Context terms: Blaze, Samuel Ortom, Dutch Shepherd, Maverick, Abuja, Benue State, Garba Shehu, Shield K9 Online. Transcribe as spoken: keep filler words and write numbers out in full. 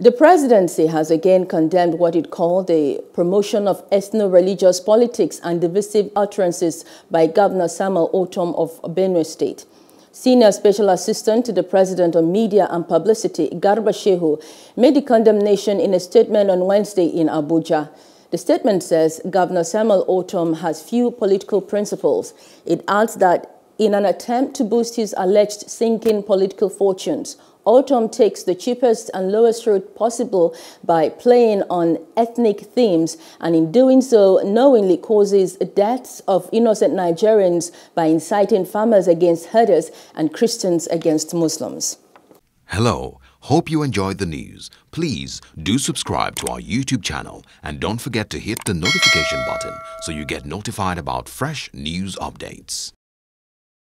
The presidency has again condemned what it called the promotion of ethno-religious politics and divisive utterances by Governor Samuel Ortom of Benue State. Senior Special Assistant to the President on Media and Publicity, Garba Shehu, made the condemnation in a statement on Wednesday in Abuja. The statement says Governor Samuel Ortom has few political principles. It adds that in an attempt to boost his alleged sinking political fortunes, Ortom takes the cheapest and lowest route possible by playing on ethnic themes, and in doing so knowingly causes deaths of innocent Nigerians by inciting farmers against herders and Christians against Muslims. Hello, hope you enjoyed the news. Please do subscribe to our YouTube channel and don't forget to hit the notification button so you get notified about fresh news updates.